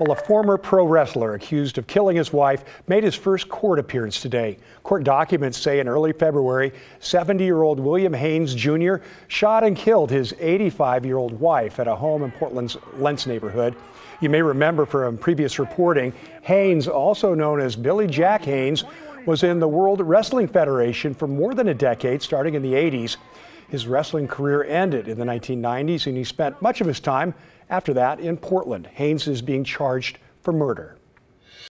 Well, a former pro wrestler accused of killing his wife made his first court appearance today. Court documents say in early February, 70-year-old William Haynes Jr. shot and killed his 85-year-old wife at a home in Portland's Lents neighborhood. You may remember from previous reporting, Haynes, also known as Billy Jack Haynes, was in the World Wrestling Federation for more than a decade, starting in the 80s. His wrestling career ended in the 1990s, and he spent much of his time after that in Portland. Haynes is being charged for murder.